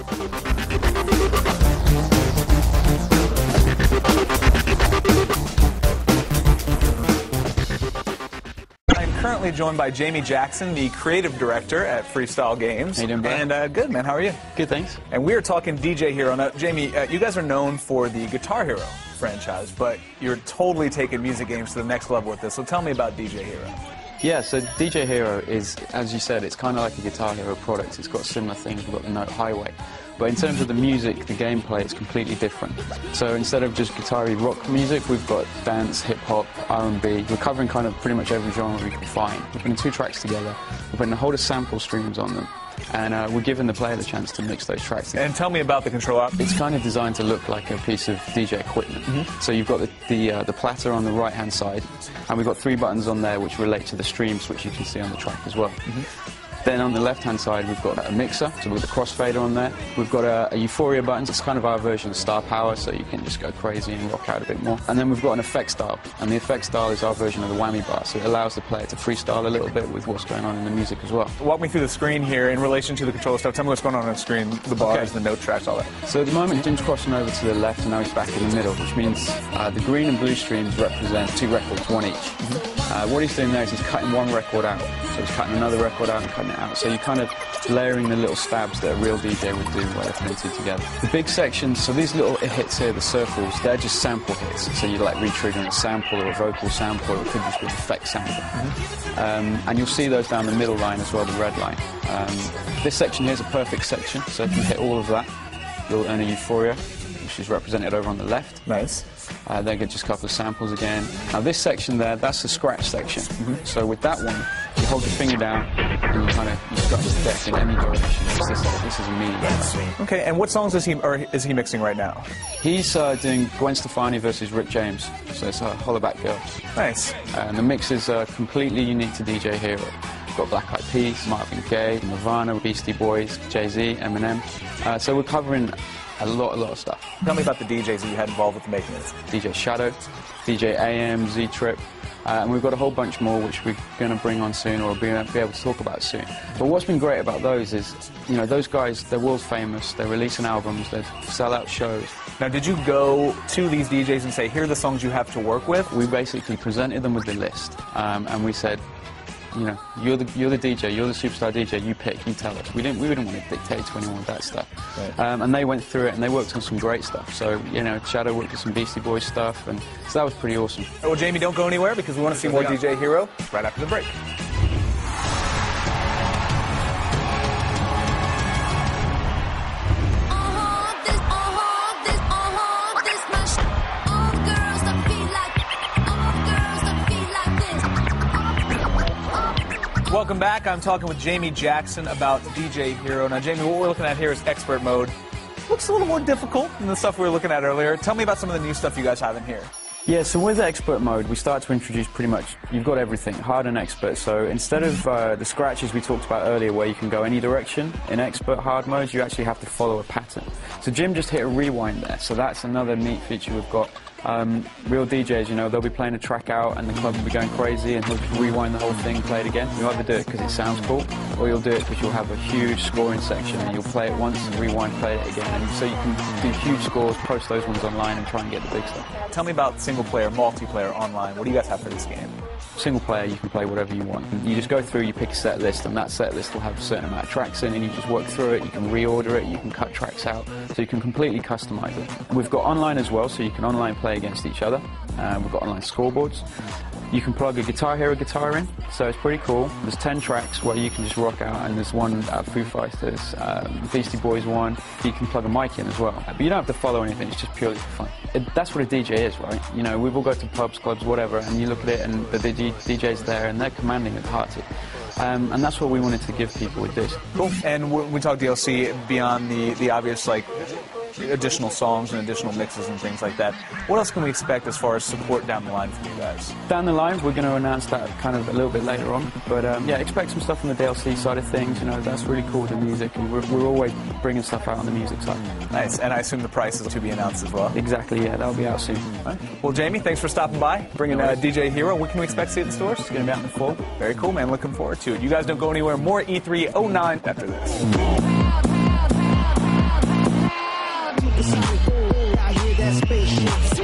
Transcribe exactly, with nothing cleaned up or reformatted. I'm currently joined by Jamie Jackson, the creative director at Freestyle Games. How you doing, bro? And uh, good, man. How are you? Good, thanks. And we are talking D J Hero. Now, Jamie, uh, you guys are known for the Guitar Hero franchise, but you're totally taking music games to the next level with this. So tell me about D J Hero. Yeah, so D J Hero is, as you said, it's kind of like a Guitar Hero product. It's got similar things, we've got the note highway. But in terms of the music, the gameplay, it's completely different. So instead of just guitar-y rock music, we've got dance, hip-hop, R and B. We're covering kind of pretty much every genre we can find. We're putting two tracks together. We're putting a whole lot of sample streams on them. And uh, we're giving the player the chance to mix those tracks together. And tell me about the control app. It's kind of designed to look like a piece of D J equipment. Mm-hmm. So you've got the the, uh, the platter on the right-hand side, and we've got three buttons on there which relate to the streams, which you can see on the track as well. Mm-hmm. Then on the left-hand side, we've got a mixer, so we've got a crossfader on there. We've got a, a Euphoria button, so it's kind of our version of Star Power, so you can just go crazy and rock out a bit more. And then we've got an effects dial, and the effects dial is our version of the whammy bar, so it allows the player to freestyle a little bit with what's going on in the music as well. Walk me through the screen here in relation to the controller stuff. Tell me what's going on on the screen, the bars, okay. The note tracks, all that. So at the moment, Jim's crossing over to the left, and now he's back in the middle, which means uh, the green and blue streams represent two records, one each. Mm-hmm. Uh, what he's doing there is he's cutting one record out, so he's cutting another record out and cutting it out. So you're kind of layering the little stabs that a real D J would do while they're putting together. The big sections, so these little hits here, the circles, they're just sample hits. So you're like retriggering a sample or a vocal sample, or it could just be an effect sample. Mm-hmm. um, and you'll see those down the middle line as well, the red line. Um, this section here is a perfect section, so if you hit all of that, you'll earn a Euphoria, which is represented over on the left. Nice. Uh, then get just a couple of samples again. Now this section there, that's the scratch section. Mm-hmm. So with that one, you hold your finger down and you kind of you scratch the deck in any direction. This, this is me. Okay, and what songs is he or is he mixing right now? He's uh, doing Gwen Stefani versus Rick James. So it's uh, Hollaback Girls. Nice. Uh, and the mix is uh, completely unique to D J Hero. We've got Black Eyed Peas, Marvin Gaye, Nirvana, Beastie Boys, Jay-Z, Eminem. Uh, so we're covering a lot, a lot of stuff. Tell me about the D Js that you had involved with the making of this. D J Shadow, D J A M, Z Trip, uh, and we've got a whole bunch more which we're going to bring on soon, or be, be able to talk about soon. But what's been great about those is, you know, those guys, they're world famous, they're releasing albums, they sell out shows. Now, did you go to these D Js and say, here are the songs you have to work with? We basically presented them with the list, um, and we said, you know, you're the, you're the D J, you're the superstar D J, you pick, you tell us. We didn't, we wouldn't want to dictate to anyone with that stuff. Right. Um, and they went through it and they worked on some great stuff. So, you know, Shadow worked with some Beastie Boys stuff, and so that was pretty awesome. Well, Jamie, don't go anywhere because we want to see more D J Hero right after the break. Welcome back. I'm talking with Jamie Jackson about D J Hero. Now, Jamie, what we're looking at here is expert mode. Looks a little more difficult than the stuff we were looking at earlier. Tell me about some of the new stuff you guys have in here. Yeah, so with expert mode, we start to introduce pretty much, you've got everything, hard and expert. So instead of uh, the scratches we talked about earlier where you can go any direction, in expert hard mode, you actually have to follow a pattern. So Jim just hit a rewind there, so that's another neat feature we've got. Um, real D Js, you know, they'll be playing a track out and the club will be going crazy and he'll rewind the whole thing, play it again. You'll either do it because it sounds cool, or you'll do it because you'll have a huge scoring section and you'll play it once and rewind, play it again. And so you can do huge scores, post those ones online and try and get the big stuff. Tell me about single player, multiplayer, online. What do you guys have for this game? Single player, you can play whatever you want. You just go through, you pick a set list, and that set list will have a certain amount of tracks in, and you just work through it, you can reorder it, you can cut tracks out, so you can completely customize it. We've got online as well, so you can online play against each other. Uh, we've got online scoreboards. You can plug a Guitar Hero guitar in, so it's pretty cool. There's ten tracks where you can just rock out, and there's one uh, Foo Fighters, um, Beastie Boys one. You can plug a mic in as well. But you don't have to follow anything, it's just purely for fun. It, that's what a D J is, right? You know, we've all got to pubs, clubs, whatever, and you look at it and the D J's there and they're commanding at the heart. Um, and that's what we wanted to give people with this. Cool. And when we talk D L C, beyond the, the obvious, like, additional songs and additional mixes and things like that. What else can we expect as far as support down the line from you guys? Down the line, we're going to announce that kind of a little bit later on. But um, yeah, expect some stuff on the D L C side of things. You know, that's really cool, the music, and we're, we're always bringing stuff out on the music side. Nice, and I assume the price is to be announced as well. Exactly, yeah, that'll be out soon. Right. Well, Jamie, thanks for stopping by, bringing uh, D J Hero. What can we expect to see at the stores? It's going to be out in the fall. Very cool, man. Looking forward to it. You guys don't go anywhere. More E three oh nine after this. I hear that spaceship.